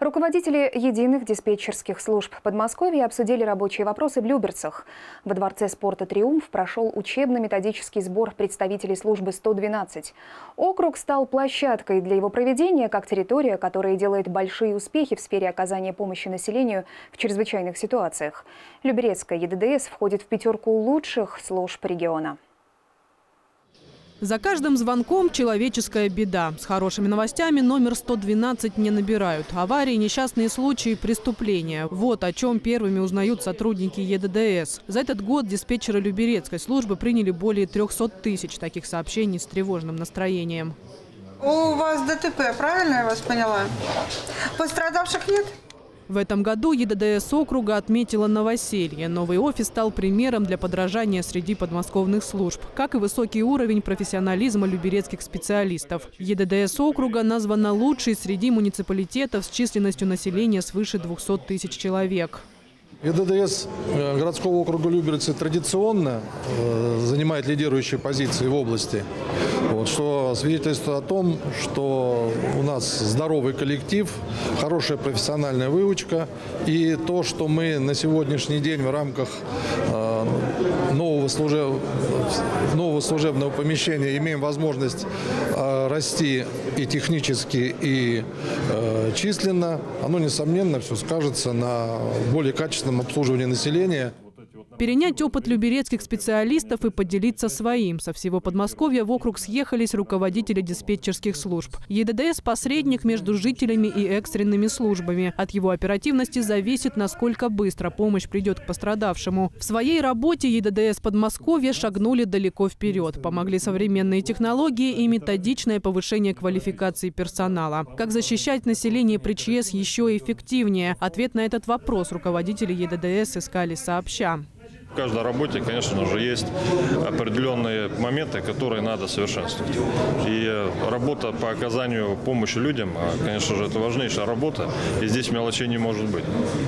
Руководители единых диспетчерских служб Подмосковья обсудили рабочие вопросы в Люберцах. Во дворце спорта «Триумф» прошел учебно-методический сбор представителей службы 112. Округ стал площадкой для его проведения, как территория, которая делает большие успехи в сфере оказания помощи населению в чрезвычайных ситуациях. Люберецкая ЕДДС входит в пятерку лучших служб региона. За каждым звонком человеческая беда. С хорошими новостями номер 112 не набирают. Аварии, несчастные случаи, преступления. Вот о чем первыми узнают сотрудники ЕДДС. За этот год диспетчеры Люберецкой службы приняли более 300 тысяч таких сообщений с тревожным настроением. У вас ДТП, правильно я вас поняла? Пострадавших нет? В этом году ЕДДС округа отметила новоселье. Новый офис стал примером для подражания среди подмосковных служб, как и высокий уровень профессионализма люберецких специалистов. ЕДДС округа названа лучшей среди муниципалитетов с численностью населения свыше 200 тысяч человек. ЕДДС городского округа Люберцы традиционно занимает лидирующие позиции в области. Что свидетельствует о том, что у нас здоровый коллектив, хорошая профессиональная выучка. И то, что мы на сегодняшний день в рамках нового служебного помещения имеем возможность расти и технически, и численно, оно, несомненно, все скажется на более качественном обслуживании населения. Перенять опыт люберецких специалистов и поделиться своим. Со всего Подмосковья в округ съехались руководители диспетчерских служб. ЕДДС – посредник между жителями и экстренными службами. От его оперативности зависит, насколько быстро помощь придет к пострадавшему. В своей работе ЕДДС Подмосковья шагнули далеко вперед. Помогли современные технологии и методичное повышение квалификации персонала. Как защищать население при ЧС еще эффективнее? Ответ на этот вопрос руководители ЕДДС искали сообща. В каждой работе, конечно же, есть определенные моменты, которые надо совершенствовать. И работа по оказанию помощи людям, конечно же, это важнейшая работа, и здесь мелочей не может быть.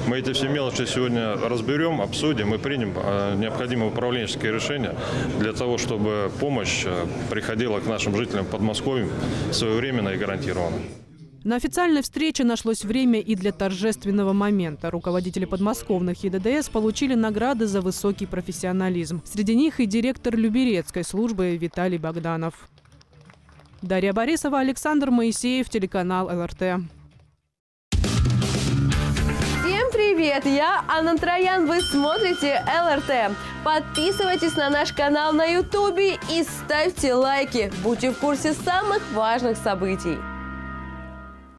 Мы эти все мелочи сегодня разберем, обсудим и примем необходимые управленческие решения для того, чтобы помощь приходила к нашим жителям Подмосковья своевременно и гарантированно. На официальной встрече нашлось время и для торжественного момента. Руководители подмосковных ЕДДС получили награды за высокий профессионализм. Среди них и директор Люберецкой службы Виталий Богданов. Дарья Борисова, Александр Моисеев, телеканал ЛРТ. Всем привет! Я Анна Троян. Вы смотрите ЛРТ. Подписывайтесь на наш канал на Ютубе и ставьте лайки. Будьте в курсе самых важных событий.